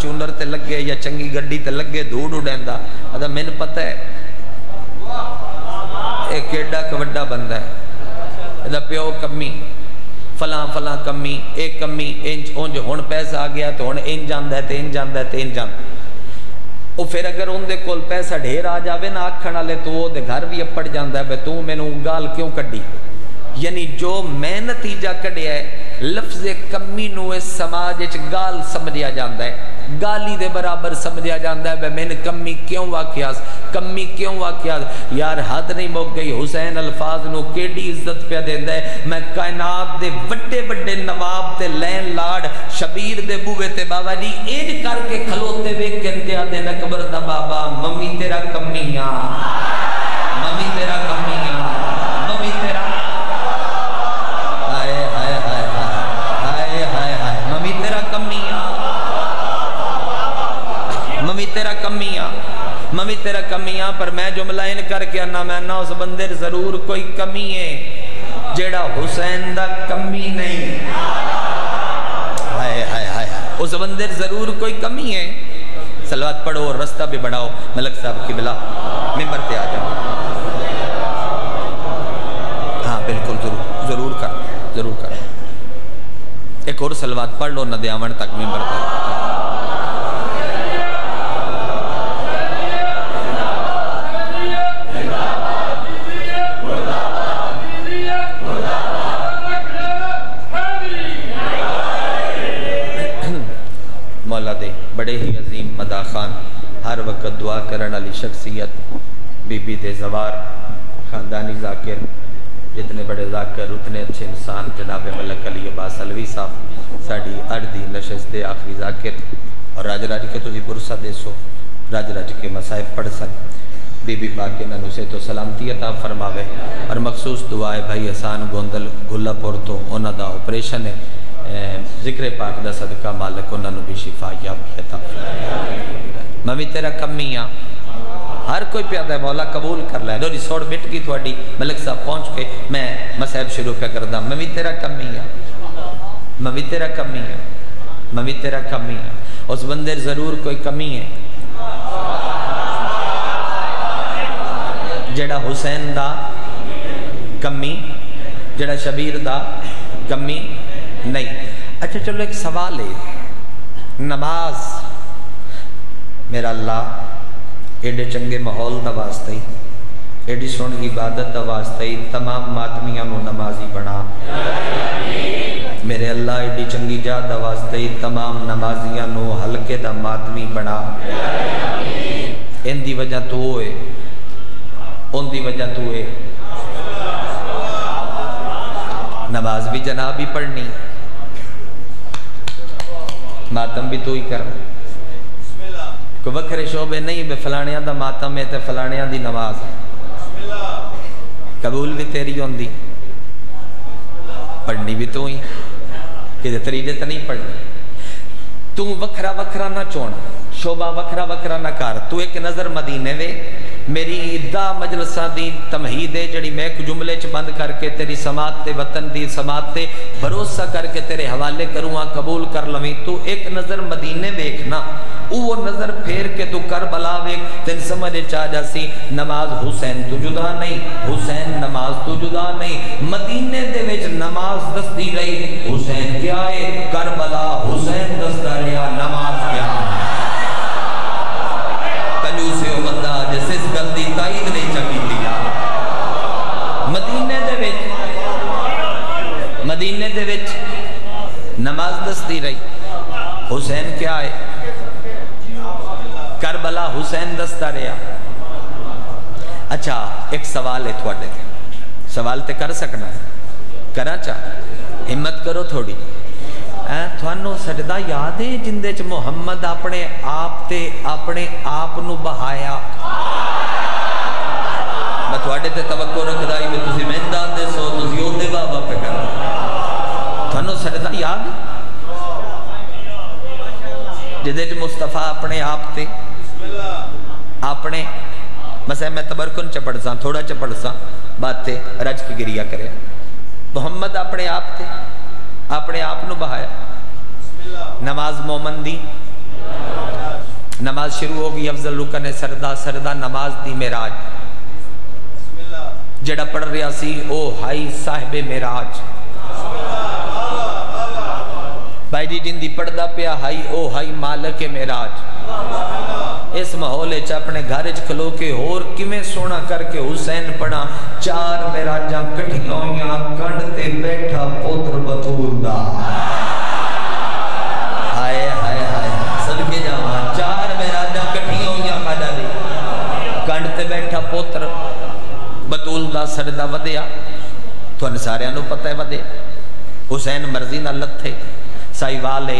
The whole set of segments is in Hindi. फॉर्चूनर ते लगे या चंगी गड्डी ते लगे धूड़ उड़ांदा अदा मैनू पता है ये केड़ा कवड्डा बंदा है अदा प्यो कमी फलां फलां कमी ए कमी इंज उंज हुण पैसा आ गया तो हुण इंज आंदा है ते इंज आंदा है ते इंज आंदा वो फिर अगर उनके कोल पैसा ढेर आ जाए ना आखण वाले तो वो घर भी अपड़ जाता है भाई तू मैनू गाल क्यों कड्डी। यानी जो मैं नतीजा कढ़िया है लफ्ज कमी नूं इस समाज विच गाल समझिया जाता है, गाली दे बराबर समझिया जाता है। मैंने कमी क्यों वाकिया, कमी क्यों वाकिया यार हद नहीं मुक गई। हुसैन अल्फाज नूं केड़ी इज्जत पे देंदा है। मैं कायनात दे वड्डे वड्डे नवाब ते लैन लाड शबीर दे बूवे ते बाबा जी इंज करके खलोते वे कहंदे आंदे अकबर दा बाबा मम्मी तेरा कमी आ, मम्मी तेरा कमी आ, मम्मी तेरा मम्मी तेरा कमियां। पर मैं जुमला इन करके आना मैं ना उस बंदे जरूर कोई कमी है जेड़ा हुसैन दा कमी नहीं। हाय हाय हाय उस बंदे जरूर कोई कमी है। सलवात पढ़ो और रास्ता भी बढ़ाओ। मलक साहब की बिला मेंबर पे आ जाओ। हाँ बिल्कुल जरूर जरूर कर जरूर कर। एक और सलवात पढ़ लो नदे आवन तक मेंबर पे। बड़े ही अजीम मदा खान हर वक्त दुआ करने वाली शख्सियत, बीबी दे जवार, खानदानी जाकिर, जितने बड़े जाकिर उतने अच्छे इंसान जनाब मलक अली अब्बास अलवी साहब साड़ी अर्धी नशस्त आखिरी जाकिर और राज राज के तुझे पुरसा देसो, राज राज के मसाइब पढ़ सन। बीबी पाक इन्होंने से तो सलामती अता फरमावे। और मखसूस दुआ है भाई अहसान गोंदल गुलापुर तो उन्हों का ऑपरेशन है, जिक्र पाक दा सदका मालिक उन्होंने भी शिफा याब अता फरमावे। मम्मी तेरा कमी आ हर कोई प्यादा मौला कबूल कर लै। जी सौड़ मिट गई थोड़ी मलिक साहब पहुँच के मैं मसाइब शुरू क्या करदा। मम्मी तेरा कमी आ, मम्मी तेरा कमी आ, मम्मी तेरा कमी आ। उस बंदे जरूर कोई कमी है जेड़ा हुसैन दा कमी, जेड़ा शबीर दा कमी नहीं। अच्छा चलो एक सवाल है, नमाज मेरा अल्लाह एडे चंगे माहौल दा वास्ते ही, एडी सोहनी इबादत दा वास्ते ही तमाम मातमियां नू नमाजी बना। मेरे अल्लाह एडी चंगी जात दा वास्ते ही तमाम नमाजियां नू हल्के दा मातमी बना। इन दी वजह तो है, उनकी वजह तू है। नमाज भी जनाब ही पढ़नी, मातम भी तू ही करना। कोई वखरे शोबे नहीं बे फलाणिया दा मातम है तो फलाणिया दी नमाज है। कबूल भी तेरी होंदी, पढ़नी भी तू ही कि तरीके तो नहीं पढ़नी। तू वखरा वखरा ना चोण, शोबा वखरा वखरा ना कर। तू एक नज़र मदीने वे मेरी ईदा मजलसा दी तमहीद है जड़ी मैं एक जुमले च बंद करके तेरी समात ते वतन दी समात ते भरोसा करके तेरे हवाले करूँगा कबूल कर लवी। तू एक नज़र मदीने वेखना, वो नज़र फेर के तू कर बला वेख, तेन समझ आ जासी नमाज हुसैन तू जुदा नहीं, हुसैन नमाज तू जुदा नहीं। मदीने दे विच नमाज दसदी रही हुसैन क्या है, कर बला हुसैन दसदा रहा नमाज क्या है। मदीने दे विच नमाज दसदी रही हुसैन क्या है, करबला हुसैन दसदा रहा। अच्छा एक सवाल है थोड़े ते, सवाल तो कर सकना करा चा, हिम्मत करो थोड़ी। थानू सजदा याद है जिंदे च मुहम्मद अपने आप ते अपने आप नू बहाया। मैं थोड़े ते तवक्को रखदा ही मैं तुसी मैं दान दे सो तुसी ओदे बाबा पे करो। थानू सजदा याद जिंदे च मुस्तफा अपने आप ते अपने बस मैं तबरकुन चपड़ सा थोड़ा चपड़ सा बातें रज की गिरिया करे। मुहम्मद अपने आप ते अपने आप नू बहाया। नमाज मोमन दी नमाज शुरू होगी। अफजल रुकन है सरदा, सरदा नमाज दी मेराज। जड़ा पढ़ रहा सी ओ हाई साहिबे मेराज। भाई जी जिंदी पढ़दा पिया हाई ओ हाई मालक मेराज। इस माहौल च अपने घर च खलो के होर किवें सोना करके हुसैन पढ़ा। चार मेराजा कठियां होईयां, कंड ते बैठा पुत्र बतूल दा। हाय हाय हाय सदके जावां, चार मेराजा कठियां होईयां खादा दी, कंड ते बैठा पुत्र बतूल दा। सरदा वधिया तुहानू सारियां नू पता है वधिया। हुसैन मर्जी नाल लथे साहिवाल है,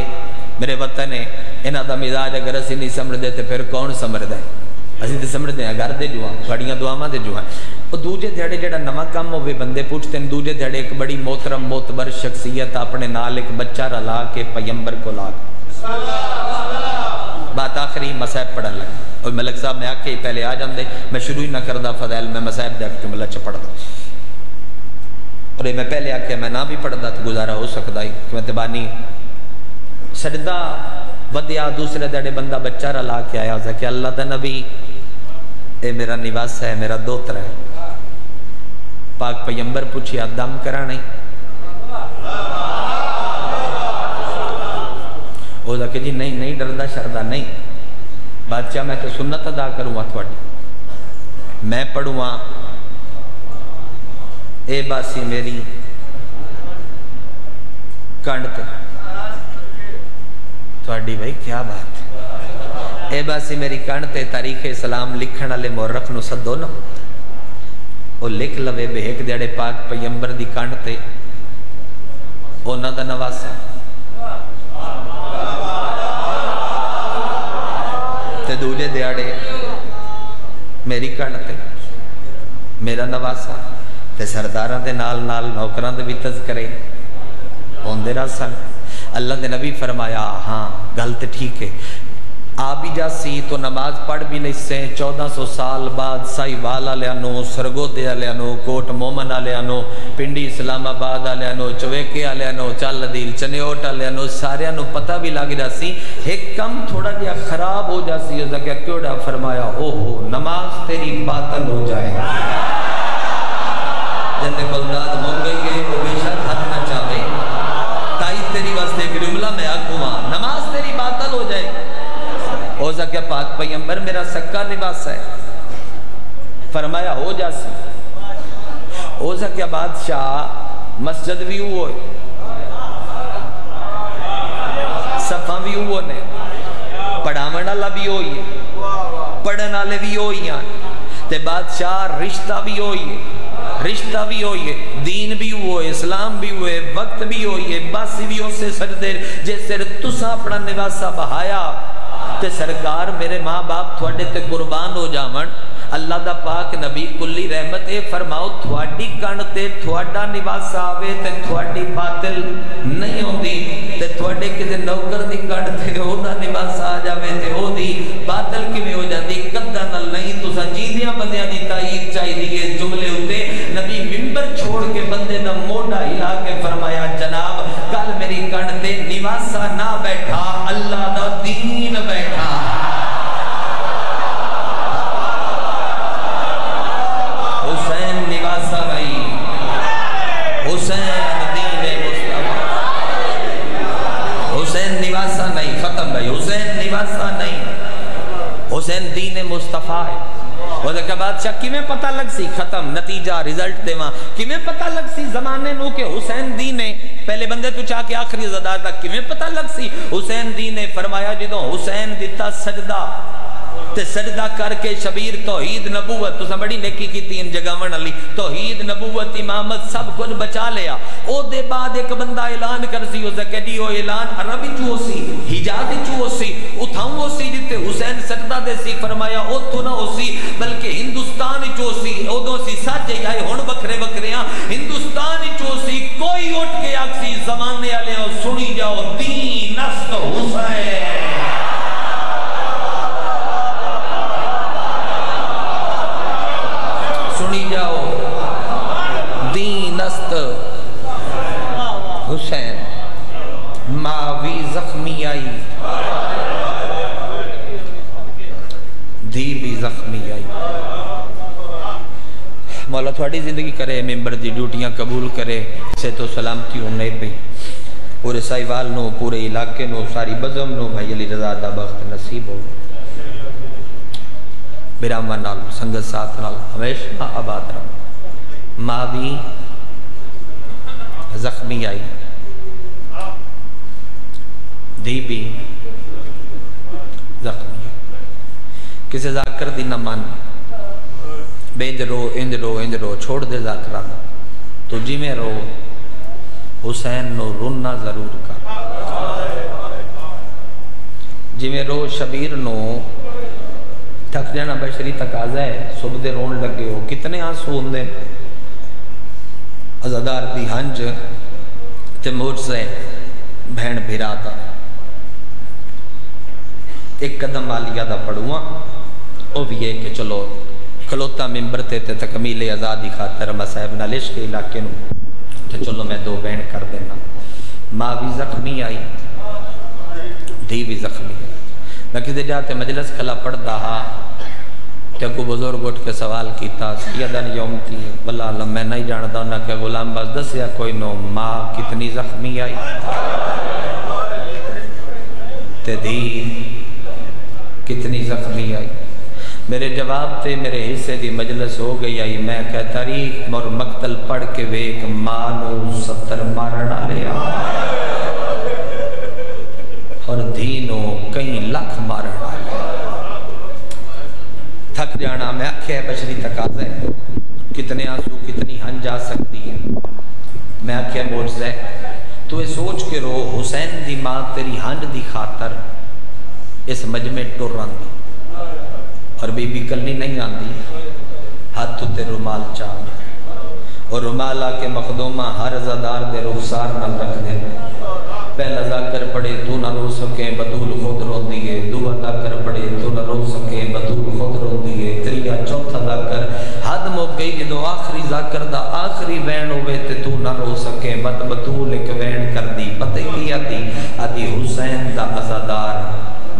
मेरे वतन है। इन्हों का मिजाज अगर असी नहीं समझते तो फिर कौन समझद है? असं तो समझते हैं घर के जुआ, थोड़िया दुआव के जुआ। और दूजे दिहाड़े जो नवा काम हो बंदे पूछते हैं। दूजे दिहाड़े एक बड़ी मोहतरम मोतबर शख्सियत अपने नाल एक बच्चा रला के पैगंबर को ला बात आखिरी मसाहब पढ़न लगे। और मलक साहब ने आके पहले आ जाते, मैं शुरू ही ना करता फजैल, मैं मसाहब देख के मलक च पढ़ता। और मैं पहले आख्या मैं ना भी पढ़ता तो गुजारा हो सकता है कि मैं तो बानी सजदा वधिया। दूसरे दड़े बंदा बच्चा रला के आया था कि अल्लाह का नबी ये मेरा निवास है, मेरा दोतर है। पाक पैगंबर पूछिया दम करा नहीं हो कि जी नहीं नहीं डरदा शरदा नहीं। बादशाह मैं तो सुन्नत अदा करूँगा थोड़ी, मैं पढ़ूँगा ए बासी मेरी कंड थोड़ी। भाई क्या बात ए बासी मेरी कंड ते तारीख इस्लाम लिखण वाले मौरख नू सदो ना, वो लिख लवे बेहक दड़े पाक पैगंबर दी कंड ते ओना दा नवासा ते दूजे दिहाड़े मेरी कंड ते मेरा नवासा। ते सरदारा दे नाल नाल नौकरां दे भी तज़करे होंदे रह सन। अल्लाह के नबी फरमाया हाँ गल तो ठीक है। आ भी जा सी तो नमाज पढ़ भी नहीं से। 1400 साल बाद साहिवाल वालों, सरगोदे वालों, कोट मोमन वालों, पिंडी इस्लामाबाद वालों, चवेके वालों, चल दिल चनेट वालों सारिया पता भी लग जा सी। एक कम थोड़ा जहा खराब हो जा सी, उसका क्या क्योड़ा फरमाया ओहो नमाज तेरी बातल हो जाए। जिंदे बलदाद मुंबई के वो बेशक हथ ना चाहे, ताई तेरी वास्ते एक जुमला मैं आखूँगा नमाज तेरी बातल हो जाए। हो सके पाक पैगंबर मेरा सक्का निवास है, फरमाया हो जा सी। हो सके बादशाह मस्जिद भी हुओ, सफा भी हुओ ने, पढ़ावन वाला भी हो, पढ़न वाले भी हो, बादशाह रिश्ता भी हो, रिश्ता भी हो, दीन भी हुए, इस्लाम भी हुए, वक्त भी हो, बस भी हो से सजदे जे सिर तुसा अपना निवासा बहाया। ते सरकार मेरे माँ बाप थोड़े ते कुर्बान हो जावन। अल्लाह दा पाक नबी कुल्ली रहमत ए फरमाओ थोड़ी कण ते थोड़ा निवास आवे ते थोड़ी बातिल नहीं होंदी, ते थोड़े किसी नौकर दी कण ते ओदा निवास आ जावे ते ओदी बातिल किवें हो जांदी? कद्दा नाल नहीं। तुसा जींदियां बंदियां दी ताईद चाहिदी है। जुमले उत्ते नबी मिंबर छोड़ के बंदे दा मोढा हिला के फरमाया जनाब कल मेरी कण ते निवासा ना बैठा, अल्लाह दा दीन बैठा। हुसैन दीन मुस्तफा है। और बादशाह किमें पता लग सी? खत्म नतीजा रिजल्ट देवा किमें पता लग सी जमाने नू के हुसैन दीन है? पहले बंदे तो चाह के आखिरी जदा तक किमें पता लग सी हुसैन दीन है? फरमाया जदों हुसैन दिता सजदा ते सजदा करके शबीर तौहीद नबूवत, तुसा बड़ी नेकी कीती इन जगावन वाली, तौहीद नबूवत इमामत सब कुछ बचा लिया। ओदे बाद एक बंदा ऐलान करसी हो सके जी, ओ ऐलान अरब विच होसी, हिजाज विच होसी, उथाऊ होसी जिते हुसैन सजदा देसी। फरमाया ओथों ना होसी बल्कि हिंदुस्तान विच होसी। ओदों सी साजे आए हुण बखरे बखरे आ। हिंदुस्तान विच होसी कोई उठ के आखसी जमाने वाले ओ सुनी जाओ दीन अस्त हुसैन। मौला थोड़ी जिंदगी करे मैंबर की ड्यूटियां कबूल करे सेहत सलामती होने पी पूरे साहिवाल नो पूरे इलाके नो सारी बज़म नो भाई अली रज़ा दा बख्त नसीब हो बिरामा नाल संगत साथ नाल हमेशा आबाद रहो। माँ भी जख्मी आई धी भी जख्मी आई किसी जाकर दी ना मन बेंद रो इंद रो इंद रो छोड़ दे जाकरा तो जिमें रो हुसैन नो रोना जरूर कर जिमें रो शबीर नो थक जाना बशरी तकाजा है सुबह दे रोन लगे हो कितने आंसू होंगे अजादार दी हंज ते मोरसे भैन भिरा था एक कदम वालिया का पढ़ुआ वह भी है कि चलो खलोता मैंबर थे तकमीले आज़ादी खातर अमा साहब नाल इश्क के इलाके तो चलो मैं दो बहन कर देना। माँ भी जख्मी आई धी भी जख्मी आई मैं किसी जाते मजलस खला पढ़ता हा तो को बुजुर्ग उठ के सवाल किया यौम थी वल्ला आलम मैं नहीं जानता उन्हें क्या गुलाम बस दसिया कोई नो माँ कितनी जख्मी आई तो धी कितनी जख्मी आई मेरे जवाब से मेरे हिस्से की मजलस हो गई आई मैं कह तारीख और मकतल पढ़ के वेख मां नू सत्तर मारना लिया और धी नू कई लाख मारना लिया थक जाना मैं आख्या बशरी तकाज़ा है कितने आंसू कितनी हंज आ सकती है मैं आख्या मोरज़ा तू ये सोच के रो हुसैन दी मां तेरी हंज दी खातर इस मजमे टुर रही और बीबी कली नहीं आती हाथ उत्ते रुमाल चाह और रुमाल आके मखदोमा हर अजादार के रुखसार न रख देना पहला जाकर पड़े तू ना रो सके बतूल खुद रोंदी है दूआ जाकर पड़े तू ना रो सके बतूल खुद रोंदी है त्रीया चौथा जाकर हद मुक गई जो आखिरी जाकर दा आखिरी वैन होवे ते तू ना रो सके बत बतूल एक वैन कर दी पता की आती आदि हुसैन दा अजादार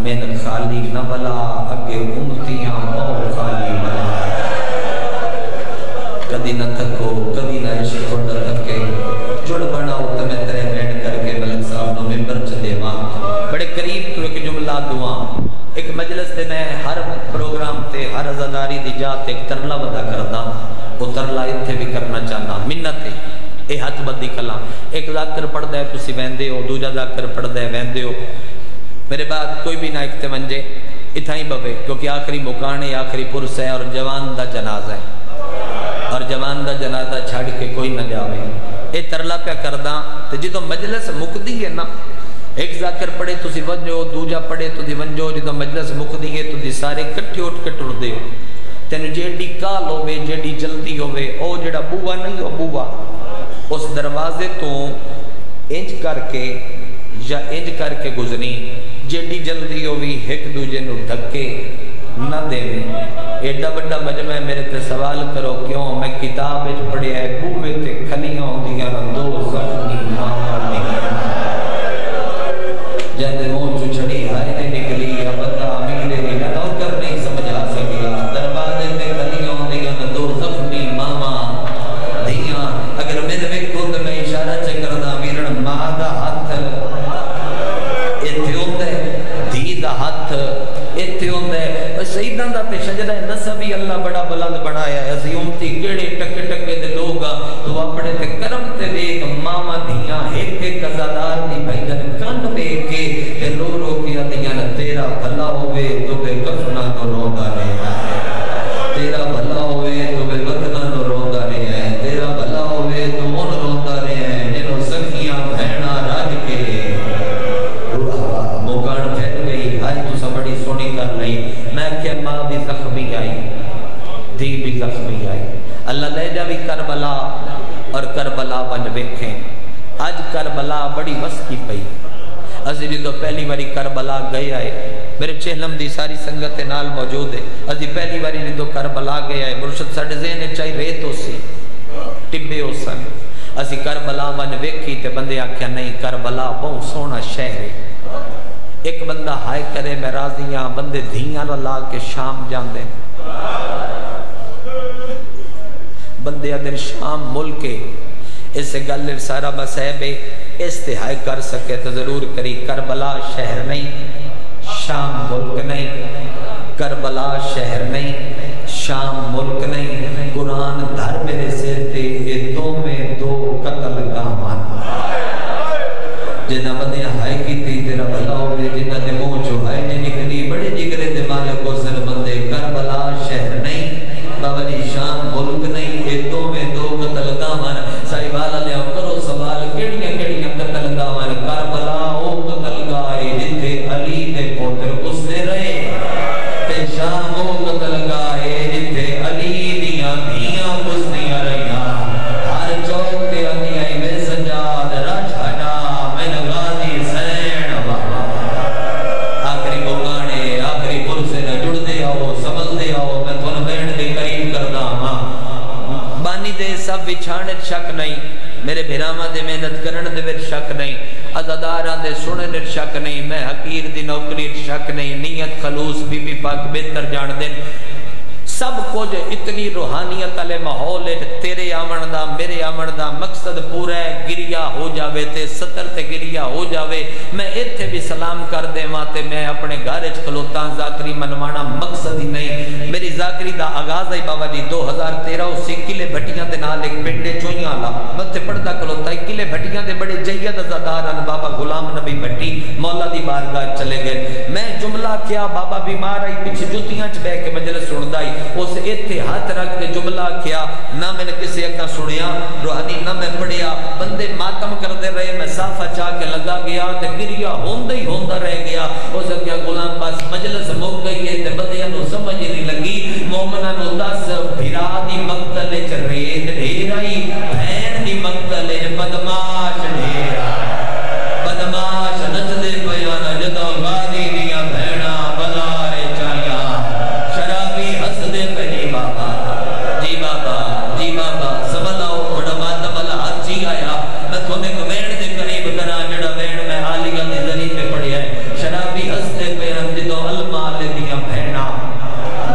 मैन खाली न बला अगे उमतियां और खाली बला कदी न थको कदी न इश्क थके जुड़ बनाओ तो मैं तेरे बैठ करके मलक साहब नो मेंबर च देवा बड़े करीब तो एक जुमला दुआ एक मजलिस ते मैं हर प्रोग्राम ते हर अजादारी दी जात एक तरला वदा करदा ओ तरला इत्थे भी करना चाहना मिन्नत है ए हथ बदी कला एक जाकर पढ़दा है तुसी वंदे हो दूजा जाकर पढ़दा है वंदे हो मेरे बाद कोई भी ना इकते मंजे इतना ही बवे क्योंकि आखिरी मुकान है आखिरी पुरस है और जवान का जनाजा है और जवान का जनाजा छड़ के कोई ना जावे ये तरला पे करदा तो जो मजलस मुकदी है ना एक जाकर पढ़े तुसी वंजो दूजा पढ़े तुसी वंजो जो मजलस मुकदी है तुसी सारे कट्ठे उठ के टुरदे हो तेन जेडी काल होवे जेडी जल्दी होवे ओ जेड़ा बूआ नहीं हो बूआ उस दरवाजे तो इंज करके या इंज करके गुजरी जेडी जल्दी हो भी एक दूजे को धक्के न देवे एडा बड़ा मजमा है मेरे ते सवाल करो क्यों मैं किताब विच पढ़िया है बूहे ते खलियां होंदियां दो जख्मी मां जद मुंह चो छड़ी हाय ने निकली या बंदा अमीरे ने नौकर नहीं समझ आ सकिया दरवाजे ते खलियां होंदियां दो जख्मी मामा दिया अगर मैं देखो तो मैं इशारा च करदा वीरण मां दा हाथ तेरा भला होवे तो बे कफना तो रोंदा नहीं है तेरा भला होवे तो बे वतना तो रोंदा नहीं है तेरा भला होवे तो मन रोंदा नहीं है जिन्हों सखियां भैणा रज के करबला गया है मेरे चेहलम दी सारी संगत के नाल मौजूद है अभी पहली बार जो करबला गया है मुर्शद साढ़े ज़हन चाहिए रेत हो सी टिब्बे हो सन असी करबला वन वेखी तो बंदे आख्या नहीं करबला बहुत सोहना शहर है एक बंदा हाय करे मैं राजी हाँ बंदे धीया ला के शाम जाते बंदे दिन शाम मुल्क के इस गल सारा बसैब इस्तेहाय कर सके तो जरूर करी। करबला शहर नहीं, शाम मुल्क नहीं। करबला शहर नहीं, शाम मुल्क नहीं। कुरान धर मेरे सिर ते ये दो में दो कत्ल का मान जिन्हें बंदे हाय की तेरा भला हो गया जिन्हें मुँह जो है निकली बड़े जिगरे दे मालिक को सर बंदे। करबला शहर नहीं, बाबा जी शाम मुल्क नहीं। ये दो में दो कत्ल का मान साहिबाल ने करो सवाल केड़ियां केड़ियां कत्ल का मान। करबला ओ कत्ल का है जिथे अली दे पुत्र उसने रहे ते शाम ओ कत्ल का है जिथे अली दियां धीयां उसनियां रहियां। हर चौक ते अनियाई में सजाद राजाना मैं गाजी सैन बाबा। आखिरी मुकाने आखिरी पुरसे न जुड़दे आओ समझदे आओ मैं थोन बैठ दे करीब करदा हां। बानी दे सब विछाने शक नहीं, मेरे भिरामा दे मेहनत करने दे विच शक नहीं, अज़ादारां दे सुनने दे शक नहीं, मैं हकीर दी नौकरी दे शक नहीं, नीयत खलूस बीबी पाक बेहतर जान देन सब कुछ। इतनी रूहानियत वाले माहौल तेरे आवन दा मेरे आवन दा मकसद पूरा है। गिरिया हो जावे ते सतर ते गिरिया हो जावे मैं इत्थे भी सलाम कर देवां ते मैं अपने घर च खलोता। जाकरी मनवाना मकसद ही नहीं। मेरी जाकरी दा आगाज है बाबा जी 2013 उसी किले भटियां दे नाल एक पिंड चोईयां ला मैं ते पढ़दा खलोता। किले भटियां दे बड़े जय्यद अज़ादार अन बाबा गुलाम नबी भट्टी मौला दी बारगाह चले गए। मैं जुमला किया बाबा बीमार आई पिछे जुतियां च बैठ के मजलिस सुनदा आई उस इत्थे हाथ रख के जुमला किया ना मैंने किसी अगर सुनिया रूहानी ना मैं पढ़िया। बंदे मातम करते रहे मैं साफा चाह के लगा गया ते गिरिया होंदा ही होंदा रह गया। उस अग्या गुलाम पास मजलिस मुक गई है ते बंदियां नु समझ नहीं लगी। मोमना नु दस भिरा दी मकतल च रेत ढेराई भैन दी मकतल च बदमाश ढेरा बदमाश नचदे पया ना जदा गादी दियां भैना बाजार ए चाया शराबी हसदे पहे बाबा जी बाबा जी बाबा समझाओ बड़ा मातमला हाथी आया मैं थोने को वेण दे करीब करा जड़ा वेण में आलिया दे जरीबे पड़े है। शराबी हसदे पे रंज दो अलमाल दिया भैना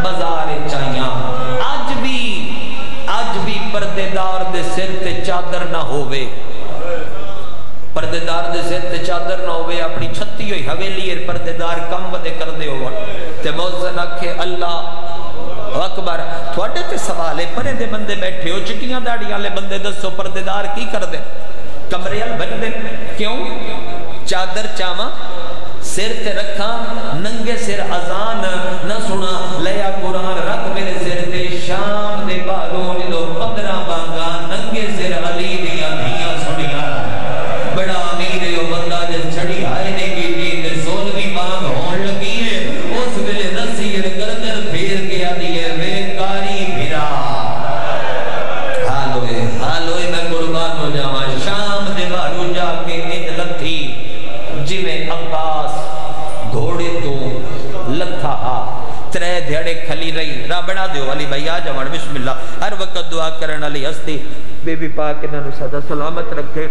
बाजार चाइया। आज भी पर्देदार दे सिर ते चादर ना होवे, पर्देदार दे सिर ते चादर ना होवे अपनी छत्ती होई हवेली ए पर्देदार कम वदे करदे होवन ते मौजन आखे अल्लाह अकबर। थोड़े ते सवाल है परे दे बंदे बैठे हो चिटियां दाढ़ी वाले बंदे दसो पर्देदार की कर दे कमरे अल बन दे क्यों? चादर चावा सिर ते रखा नंगे सिर अजान न सुना लया कुरान रख मेरे सिर ते शाम दे बारों दो 15 बांगा नंगे सिर अली दिया दिया सुनिया। बड़ा अमीर है वो बंदा जे छड़ी आए ने की नींद 16वीं बांग होन लगी है उस वेले रस्सी दे गर्दन फेर के आदी है बेकारी भिरा हालोए मैं कुर्बान हो जावा। शाम दे बाहरों जाके एक लत्थी जिवें अब्बास घोड़े तो लत्था हा त्रै ध्याड़े खली रही रा बना दियो अली भाई आ जावण बिस्मिल्लाह। हर वक्त दुआ करन अली हस्ती बेबी पाक इन्हां नु सदा सलामत रखे।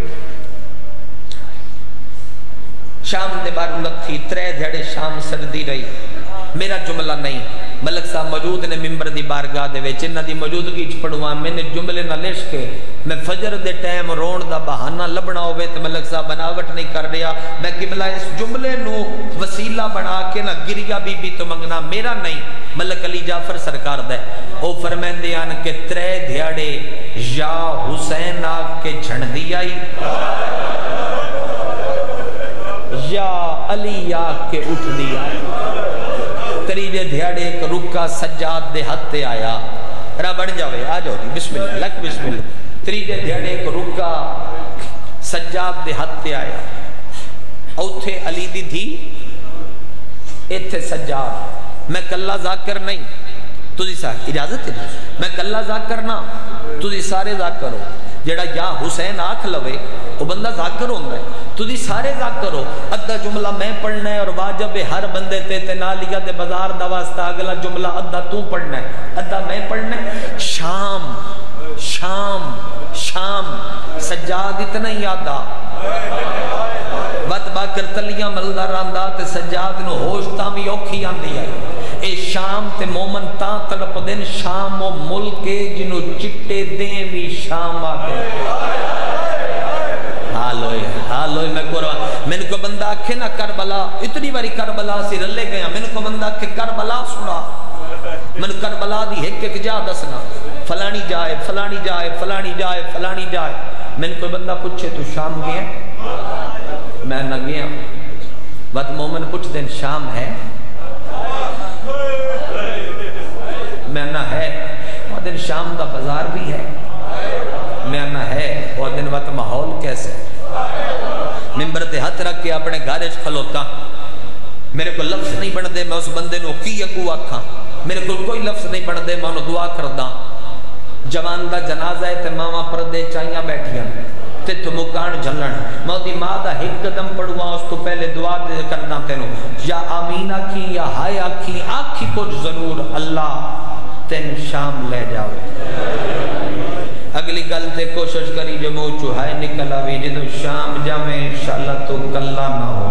शाम दे बाहरों लत्थी त्रै ध्याड़े शाम सरदी रही। मेरा जुमला नहीं मलक साहब मौजूद ने मिंबर दी बारगाह दे विच इन्हां दी मौजूदगी च पढ़वा मैंने जुमले नाल लिश के मैं फजर दे टाइम रोण दा बहाना लभना होवे ते मलक साहब बनावट नहीं कर रिया। मैं किबला इस जुमले नु वसीला बना के ना गिरिया बीबी तो मंगना मेरा नहीं मलक अली जाफर सरकार दा। ओ फरमांदे आन के त्रै ध्याड़े या हुसैन आ के झंडी आई या अली आ के उठ दिया। त्रीजे ध्याड़े एक रुका सज्जाद दे हाथे आया रा बढ़ जावे आ जाओ जी बिस्मिल्लाह लक बिस्मिल्लाह। त्रीजे ध्याड़े एक रुका सज्जाद दे हाथे आया औथे अली दी थी इथे सज्जाद। मैं कल्ला जाकर नहीं तुझी सारे इजाजत है मैं कल्ला जाकर ना तुझी सारे जाकर हो जेड़ा या हुसैन आख लवे वो बंदा जाकर होंदा है। तुझी सारे जाकर हो अद्धा जुमला मैं पढ़ना है और वाजब है हर बंदे ते नालिया दे बाजार दा वास्ता अगला जुमला अद्धा तू पढ़ना है अद्धा मैं पढ़ना है। शाम शाम शाम सज्जाद इतना ही आदा वत बाकर तलियां मलदा रांदा ते सज्जाद नु होश तां भी औखी आंदी है। ए शाम ते मोमन ता तड़पदे न शाम ओ मुल्क जिन्हों चिट्टे दे भी शाम आदे हाल होए मैं कोरा मैंने को बंदा आखे ना करबला इतनी बारी करबला से रल्ले गया मैंने को बंदा आखे करबला सुना मैंने करबला दी है कि जा दसना फलानी जाए फलानी जाए फलानी जाए फलानी जाए मैंने कोई बंदा पूछे तू शाम गया मैं न गया बद मोमन पूछ दिन शाम है मैं ना है और दिन शाम का बाजार भी है मैं ना है और दिन वत माहौल कैसे मिंबर ते हाथ रख के अपने घर च खलोता मेरे को लफ्ज नहीं बनते मैं उस बंदे नु की अकू आखा मेरे को कोई लफ्ज नहीं बनते मैं उन्हें दुआ करदा जवान का जनाजा है ते मावा परदे चाइयां बैठियां ते तो मुकान झलन मौदी माँ दा एक कदम पड़वा उस तो पहले दुआ दे करना तेनू या आमीना की या हाय आखी आखी कुछ जरूर अल्लाह तेन शाम ले जाओ अगली गल ते कोशिश करी जो मो चुहाय निकला वे जो शाम जावे इंशाल्लाह तो कल्ला ना हो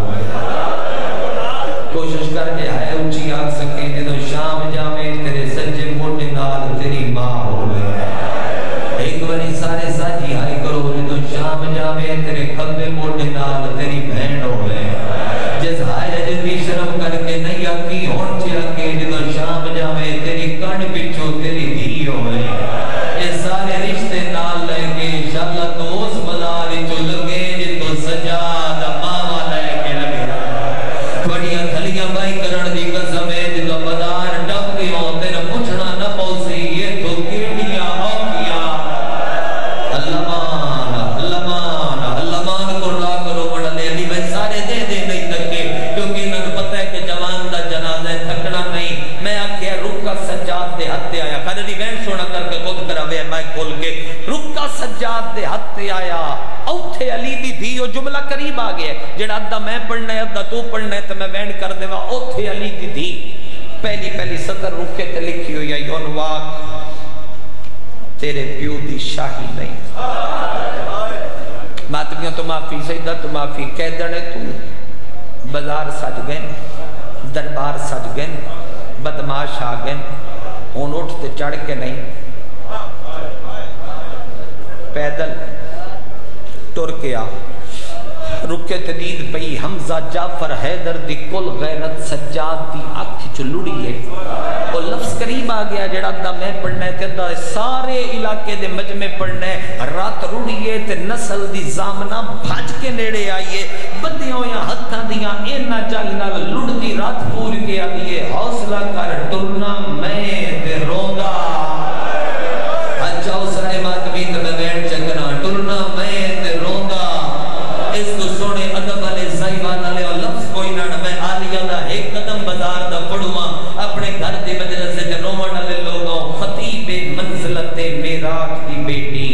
कोशिश कर जे है ऊंची आ सके जो शाम जावे तेरे सज्जे मोटे नाल तेरी मां होवे एक बारी सारे साथी हाय करो जो शाम जावे तेरे खब्बे मोटे नाल तेरी बहन होवे जिस हाय अज भी शर्म करके नहीं आकी होन जे आके जो शाम जावे तेरी कान पिछो तेरी धी होवे ये सारे रिश्ते नाल लेके इंशाल्लाह तो उस बाजार जो लगे जितो सजा दा मावा लेके लगे थोड़ियां थलियां बाई करण दी कसम है जो बाजार डब के हो तेरा पूछना न पौसी ये तो कीड़िया बाजार सज गए दरबार सज गए बदमाश आ गए उन उठते चढ़ के नहीं पैदल टुर के आ रुके तदीद पई हमजा जाफर हैदर दी कुल गैरत सज्जाद दी आंख च लुड़ी है ओ लफ्ज करीब आ गया जेड़ा दा मैं पढ़ना है ते सारे इलाके दे मजमे पढ़ना है रात रुड़ीए ते नस्ल दी जामना भज के नेड़े आईए बंदियों या हत्था दियां एना चाइना लुड़दी रात पूर के आईए हौसला कर टुरना मैं ते रोंदा अच्छा उस ने बात भी ते मैं बैठ चकना टुरना मैं ते रोंदा इस तो सोने अदब वाले साईवान वाले और लफ्ज कोई ना मैं आलिया दा एक कदम बाजार दा पढ़वा अपने घर दे मदरसे दे रोमन वाले लोगों खतीब मंजिलते मेरात दी बेटी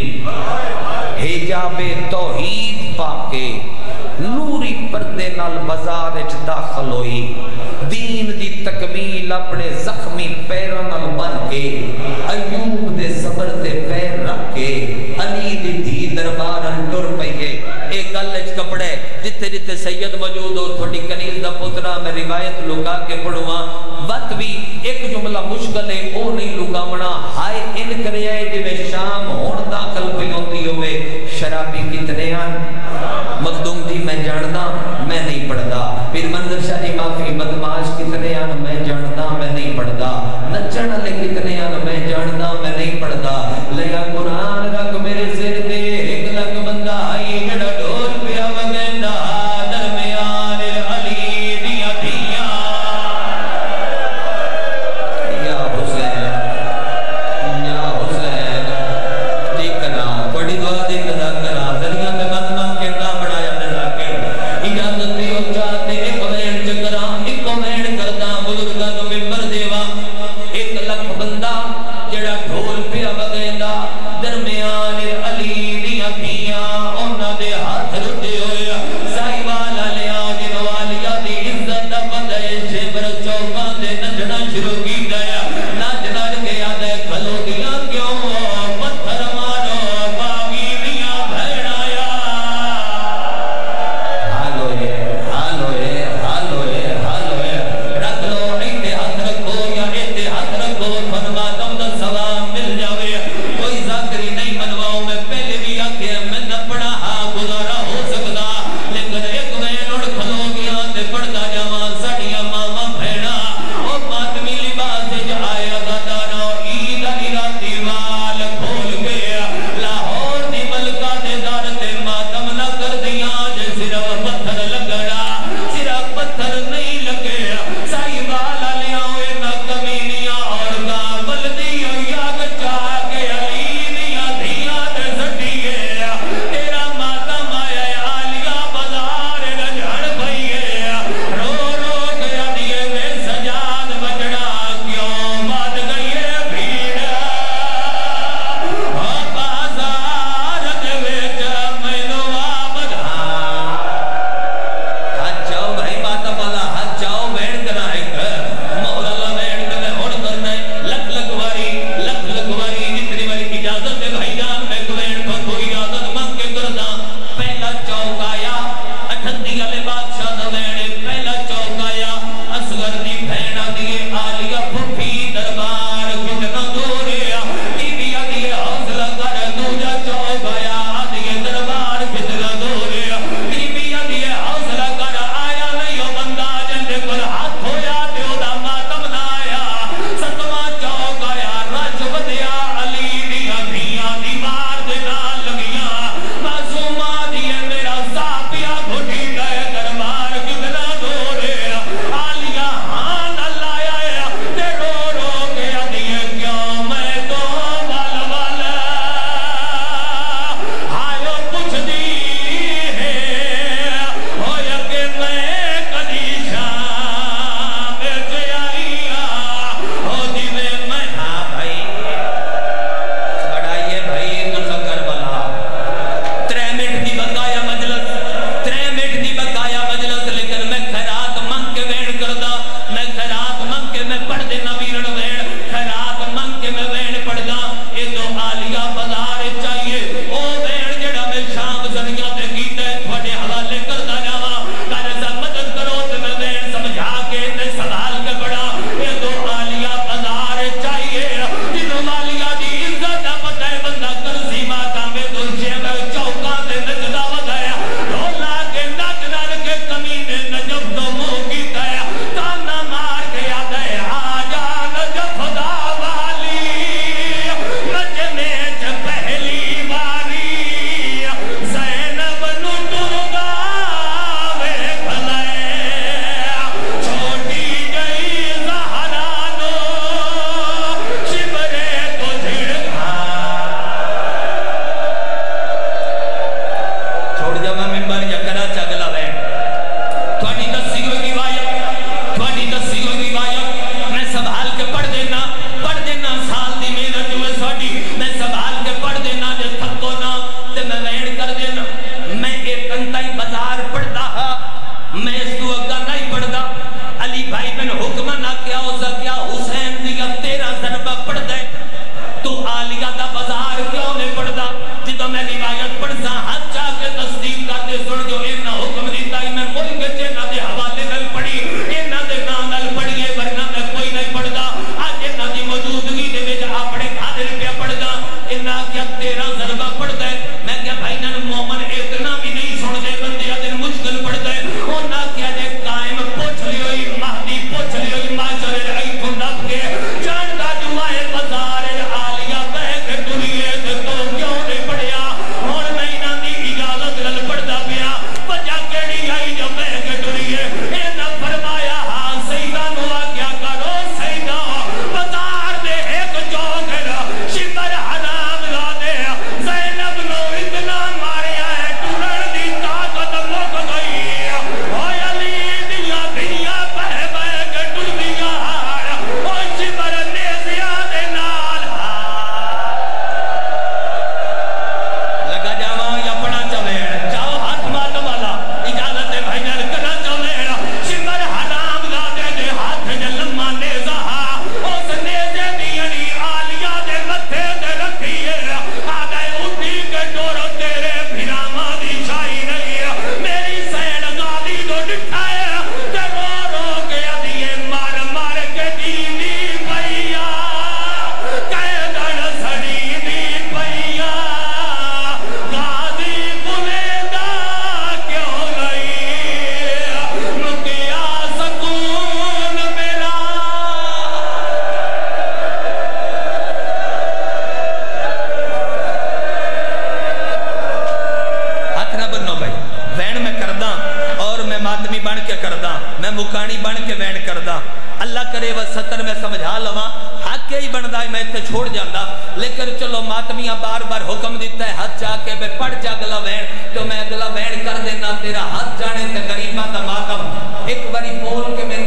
हिजाब तौहीद पाके नूरी पर्दे नाल बाजार विच दाखल होई दीन दी तकमील अपने जख्मी पैरों नाल बन के अय्यूब दे सबर ते पैर रख के अली दी धी दरबार अंदर पईए एक गल च कपड़े जिथे जिथे सैयद मौजूद हो थोड़ी कनीज दा पुत्रा मैं रिवायत लुका के पढ़वा वत भी एक जुमला मुश्किल है ओ नहीं लुकावना हाय इन करया जिवे शाम होण दाखल पई होंदी होवे शराबी कितने आन मखदूम दी मैं जानदा मैं नहीं पढ़दा पीर मंजर शाह दी माफी बदमाश कितने आन मैं जानदा मैं नहीं पढ़दा नचण वाले कितने आन मैं जानदा मैं नहीं पढ़दा लया कुरान रख मेरे सिर ते एक लख बंदा आई जड़ा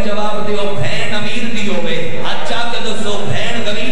जवाब दियो भैन अमीर दियो वे अच्छा के दोस्तों भैन गरीब